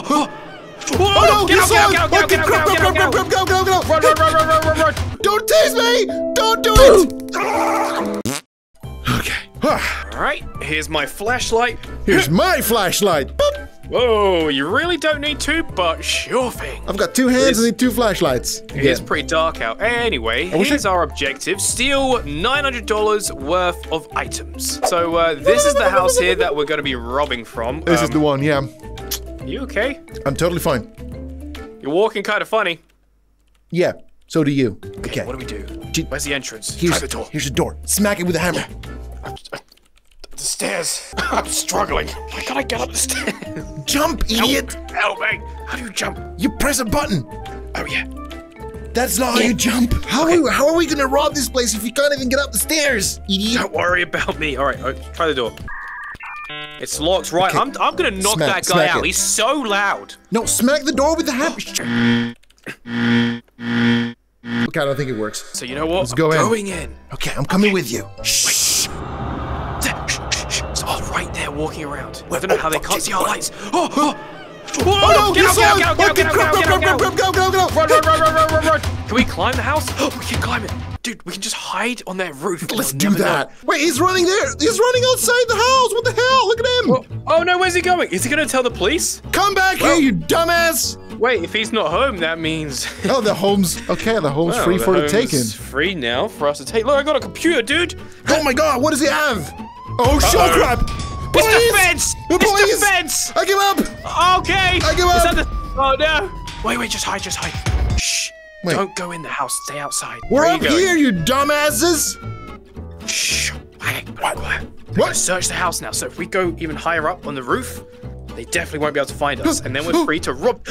Oh no! Get out! Go! Run! Don't tease me! Don't do it! Okay. All right. Here's my flashlight. Here's my flashlight. Boop. Whoa, you really don't need two, but sure thing. I've got two hands and two flashlights. It is pretty dark out. Anyway, here's our objective. Steal $900 worth of items. So this is the house here that we're going to be robbing from. This is the one, yeah. You okay? I'm totally fine. You're walking kind of funny. Yeah, so do you. Okay, what do we do? Where's the entrance? Here's the door. Here's the door. Smack it with a hammer. The stairs. I'm struggling. Why can't I get up the stairs? Jump, idiot! Help me! How do you jump? You press a button. Oh yeah. That's not how you jump. How are we gonna rob this place if you can't even get up the stairs, idiot? Don't worry about me. All right, try the door. It's locked, right? Okay. I'm gonna knock that guy out. He's so loud. No, smack the door with the hammer. Okay, I don't think it works. So you know what? Let's go in. Going in. Okay, I'm coming with you. Shh. Right there, walking around. I don't know how they can't see our lights. Oh no! Get out! Run! Can we climb the house? We can climb it, dude. We can just hide on that roof. Let's do that. Wait, he's running there. He's running outside the house. What the hell? Look at him. Oh no, where's he going? Is he gonna tell the police? Come back here, you dumbass! Wait, if he's not home, that means oh, the home's free for the taking. Free now for us to take. Look, I got a computer, dude. Oh my god, what does he have? Oh, sure, crap! Police! It's the fence! It's the fence! I give up! Okay! I give up! Is that the... Oh, no! Wait, just hide. Shh! Wait. Don't go in the house, stay outside. We're up here, you dumbasses! Shh! We're gonna search the house now, so if we go even higher up on the roof, they definitely won't be able to find us, and then we're free to rob...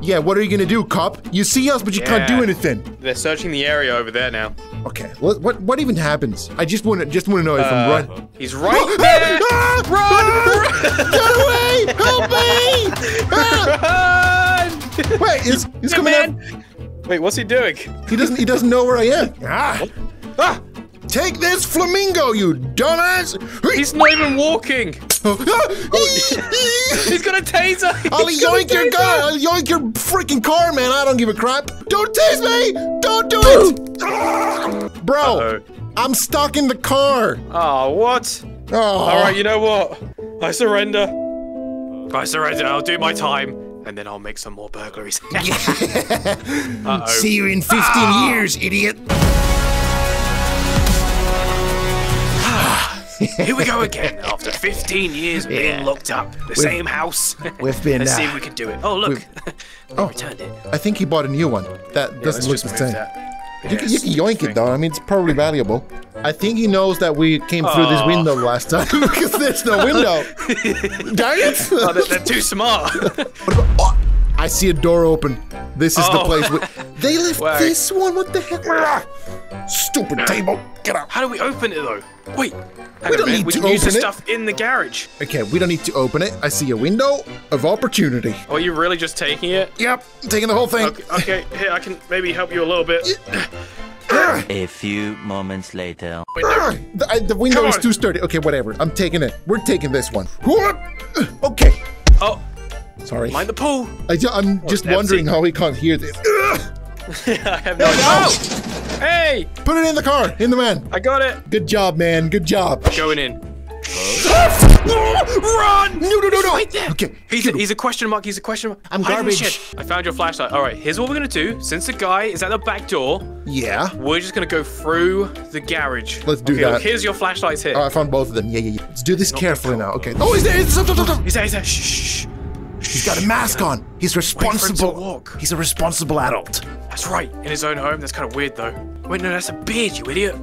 Yeah, what are you gonna do, cop? You see us, but you can't do anything. They're searching the area over there now. Okay, what even happens? I just wanna know if I'm right. He's right there! Run! Get away! Help me! Run! Wait, he's coming out. Wait, what's he doing? He doesn't know where I am. Ah! Take this flamingo, you dumbass! He's not even walking! He's got a taser! I'll yoink your car! I'll yoink your freaking car, man! I don't give a crap! Don't tase me! Don't do it! Bro, I'm stuck in the car! Oh, what? Oh. Alright, you know what? I surrender, I'll do my time. And then I'll make some more burglaries. See you in 15 years, idiot! Here we go again, after 15 years of being locked up. The same house. We've been... Let's see if we can do it. Oh, look. Oh, returned it. I think he bought a new one. That doesn't look the same. You can yoink it, though. I mean, it's probably valuable. I think he knows that we came through this window last time. Because there's no window. Dang it! Oh, they're too smart. I see a door open. This is the place. They left this one. What the heck? Stupid table. Get out. How do we open it, though? Wait. We don't need to open it. We can use the stuff in the garage. Okay, we don't need to open it. I see a window of opportunity. Oh, are you really just taking it? Yep, taking the whole thing. Okay, here, I can maybe help you a little bit. A few moments later. Wait, no. The window is too sturdy. Okay, whatever. I'm taking it. We're taking this one. Okay. Oh. Sorry. Mind the pool. I'm just wondering how he can't hear this. I have no idea. Hey! Put it in the car, in the van. I got it. Good job, man. Good job. Going in. Run! No. Right there. Okay. He's a question mark. I'm garbage. I found your flashlight. All right. Here's what we're gonna do. Since the guy is at the back door. Yeah. We're just gonna go through the garage. Let's do that. Look, here's your flashlights here. Oh, I found both of them. Yeah. Let's do this carefully now. Okay. Oh, he's there. He's there. Shh. He's got a mask on. He's responsible. He's a responsible adult. That's right. In his own home. That's kind of weird, though. Wait, no, that's a beard, you idiot.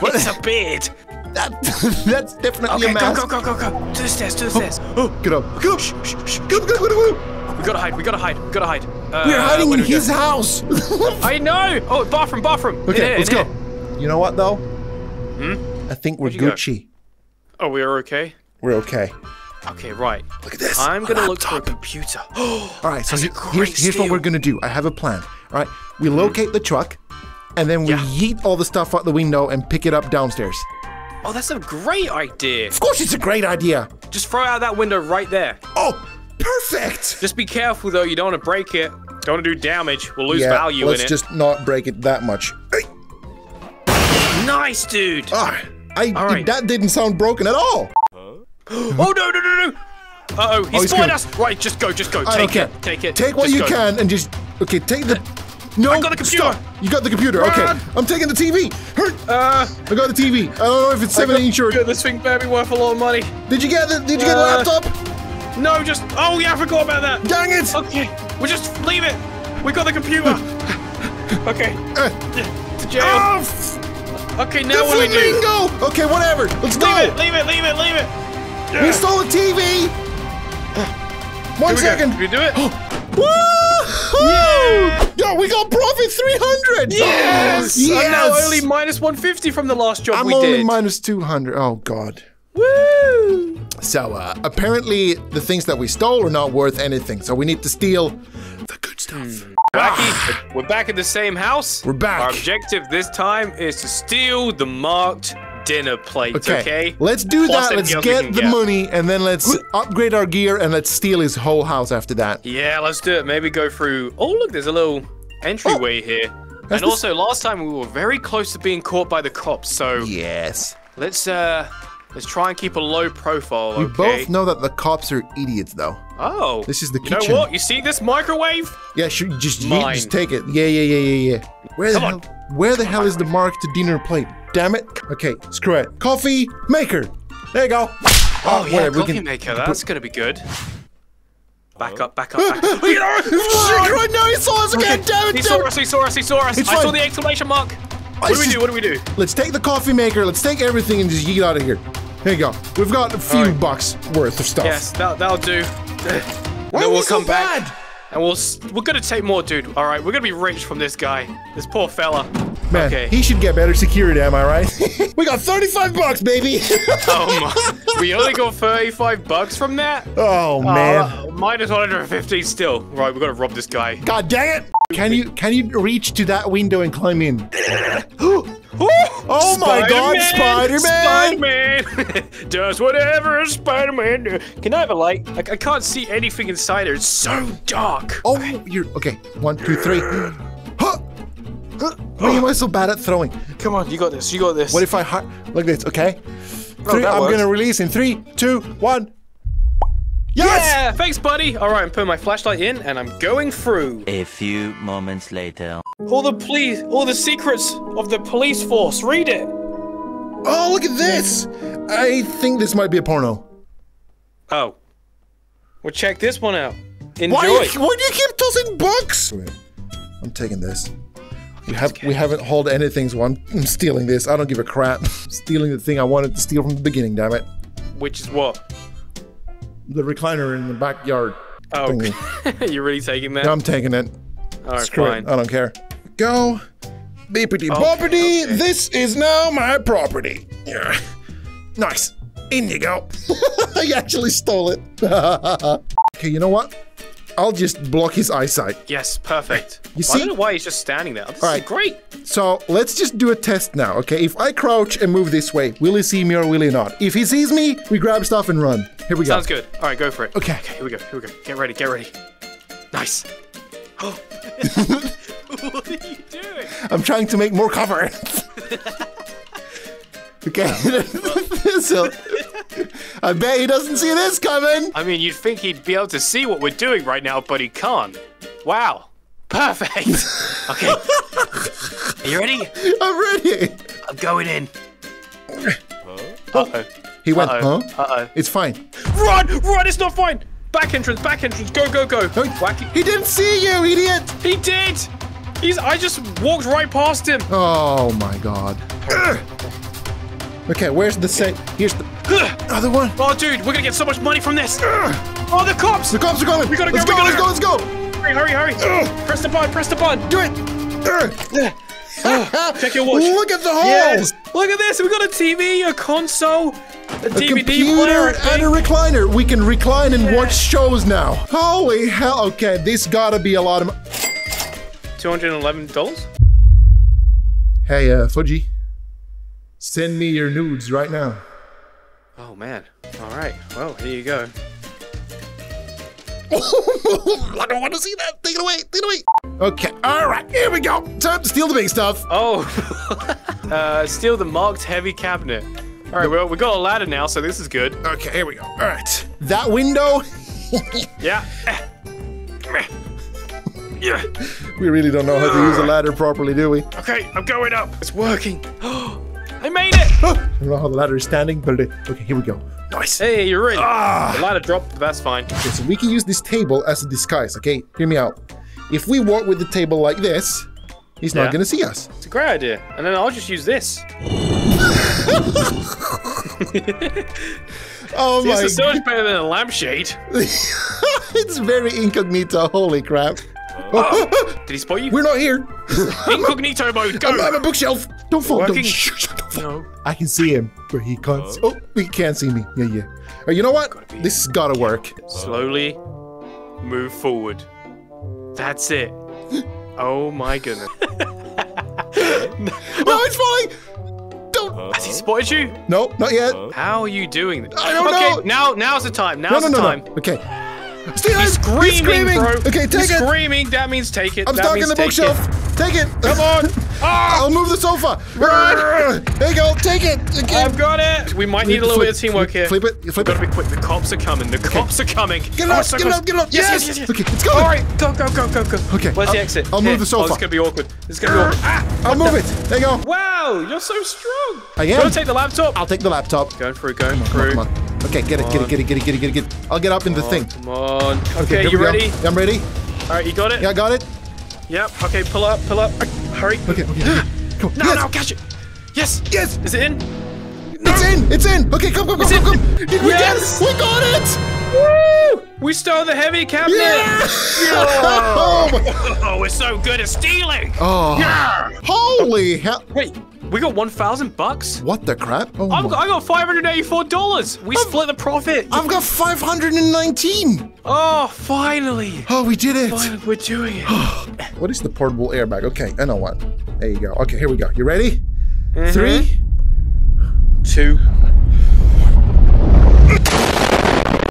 What's a beard? That's definitely a mask. Go. To the stairs. Oh, get up. Shh. We gotta hide. We're hiding in his house. I know. Oh, bathroom. Okay, let's go. You know what, though? I think we're Gucci. Oh, we are okay? We're okay. Okay, right. Look at this. I'm gonna look for a computer. All right, so here's what we're gonna do. I have a plan. All right, we locate the truck, and then we yeet all the stuff out the window and pick it up downstairs. Oh, that's a great idea. Of course, it's a great idea. Just throw it out that window right there. Oh, Perfect! Just be careful though, you don't want to break it. Don't want to do damage, we'll lose value in it. Let's just not break it that much. Nice, dude! That didn't sound broken at all! Huh? Oh, no, no, no, no! Uh-oh, he's following us! Right, just go, take it. Take what you can and just... Okay, take the... No, I got the computer! Stop. You got the computer, okay. I'm taking the TV! I got the TV. I don't know if it's 7-inch or... This thing may be worth a lot of money. Did you get the, laptop? No, just... Oh, yeah, I forgot about that! Dang it! Okay, we'll just leave it! We got the computer! Okay. To jail. Okay, now what do we do? Go. Okay, whatever. Let's go. Leave it. Yeah. We stole the TV. One second. Did we do it? Woo! Yeah. Yo, we got profit 300. Yes. I'm now only minus 150 from the last job we did. I'm only minus 200. Oh God. Woo! So apparently the things that we stole are not worth anything. So we need to steal the good stuff. Wacky, we're back at the same house. We're back. Our objective this time is to steal the marked dinner plate, okay? Let's do that. Let's get the money, and then let's upgrade our gear, and let's steal his whole house after that. Yeah, let's do it. Maybe go through... Oh, look, there's a little entryway here. And also, last time we were very close to being caught by the cops, so... Yes. Let's try and keep a low profile, okay? We both know that the cops are idiots, though. Oh. This is the kitchen. You know what? You see this microwave? Yeah, just take it. Yeah. Where the hell is the mark to dinner plate? Damn it. Okay, screw it. Coffee maker. There you go. Oh yeah, coffee maker. That's going to be good. Back up. Right now, he saw us again. Damn it. He saw us. I saw the exclamation mark. What do we do? Let's take the coffee maker, let's take everything and just yeet out of here. Here you go. We've got a few bucks worth of stuff. Yes, that'll do. Why are we so bad? And we're gonna take more, dude. All right, we're gonna be rich from this guy. This poor fella. Man, he should get better security, am I right? We got 35 bucks, baby! Oh my. We only got 35 bucks from that? Oh, man. Minus 150 still. Right, we gotta rob this guy. God dang it! Can you reach to that window and climb in? Oh my God, Spider-Man! Spider-Man does whatever a Spider-Man does. Can I have a light? I can't see anything inside there. It's so dark. Oh, you're okay. 1, 2, 3. Why am I so bad at throwing? Come on, you got this. What if I like this? Okay. I'm gonna release in 3, 2, 1. Yes! Yeah! Thanks, buddy! Alright, I'm putting my flashlight in, and I'm going through. A few moments later. All the secrets of the police force. Read it! Oh, look at this! I think this might be a porno. Oh. Well, check this one out. Enjoy. Why do you keep tossing books? I'm taking this. We haven't hauled anything, so I'm stealing this. I don't give a crap. I'm stealing the thing I wanted to steal from the beginning, damn it. Which is what? The recliner in the backyard. Oh, you're really taking that? No, I'm taking it. All right, fine. Screw it. I don't care. Go. Beepity boppity. Okay. This is now my property. Yeah. Nice. In you go. I actually stole it. Okay, you know what? I'll just block his eyesight. Yes, perfect. You see? I don't know why he's just standing there. This is great. So let's just do a test now, okay? If I crouch and move this way, will he see me or will he not? If he sees me, we grab stuff and run. Here we go. Sounds good. All right, go for it. Okay, here we go. Get ready. Nice. Oh. What are you doing? I'm trying to make more cover. Okay. So, I bet he doesn't see this coming. I mean, you'd think he'd be able to see what we're doing right now, but he can't. Wow. Perfect. Okay. Are you ready? I'm ready. I'm going in. Uh-oh. He went, huh? Uh-oh. It's fine. Run, it's not fine. Back entrance. Go. No, Wacky. He didn't see you, idiot. He did. I just walked right past him. Oh, my God. Okay, where's the safe? Here's the other one. Oh, dude, we're gonna get so much money from this. Oh, the cops! The cops are coming. We gotta go. Let's go. Hurry. Press the button. Do it. Check your watch. Look at the holes. Yes. Look at this. We got a TV, a console, a DVD player, and a recliner. We can recline and watch shows now. Holy hell! Okay, this gotta be a lot of $211. Hey, Fudgyyyy. Send me your nudes right now. Oh, man. All right. Well, here you go. I don't want to see that. Take it away. Take it away. Okay. All right. Here we go. Time to steal the big stuff. Oh. Steal the marked heavy cabinet. All right. Well, we got a ladder now, so this is good. Okay. Here we go. All right. That window. Yeah. Yeah. We really don't know how to use a ladder properly, do we? Okay, I'm going up. It's working. I made it. Oh, I don't know how the ladder is standing, but okay, here we go. Nice. Hey, you're in. The ladder dropped, but that's fine. Okay, so we can use this table as a disguise, okay? Hear me out. If we walk with the table like this, he's not going to see us. It's a great idea. And then I'll just use this. Oh my God. This is so much better than a lampshade. It's very incognito. Holy crap. Oh. Did he spot you? We're not here. Incognito mode. Go. I'm a bookshelf. Don't fall. Don't. Don't fall. No. I can see him, but he can't. Oh, he can't see me. Yeah, yeah. You know what? This has got to work. Slowly move forward. That's it. Oh my goodness. No, it's falling. Don't. Has he spotted you? No, not yet. How are you doing this? I don't know. Okay, now's the time. Now's the time. No. Okay. He's screaming, bro. Okay, take it. Screaming. That means take it. I'm stuck in the bookshelf. Take it. Come on. I'll move the sofa. There you go. Take it. Okay. I've got it. We might need a little bit of teamwork here. Flip it. Flip it. Gotta be quick. The cops are coming. The cops are coming. Get it up. Get it up. Get it up. Yes. Okay, it's going. All right. Go, go, go, go, go. Okay. Where's the exit? I'll move the sofa. It's gonna be awkward. It's gonna be awkward. I'll move it. There you go. Wow, you're so strong. I am. You wanna take the laptop? I'll take the laptop. Going through. Going through. Okay, get it, get it, get it, get it, get it, get it, get it. I'll get up in the thing. Come on. Okay, you ready? Yeah, I'm ready. All right, you got it? Yeah, I got it. Yep. Okay, pull up, pull up. Hurry. Okay, okay. Come on. No, yes. No, catch it. Yes. Yes. Is it in? No. It's in. It's in. Okay, come, come, come, come, come. Yes. We got it. Woo! We stole the heavy cabinet. Yeah. Oh, my God. Oh, we're so good at stealing. Oh. Yeah. Holy hell. Wait. We got $1,000 bucks? What the crap? Oh I got $584. We split the profit. I've got 519. Oh, finally. Oh, we did it. Finally, we're doing it. What is the portable airbag? Okay, I know what. There you go. Okay, here we go. You ready? 3, 2,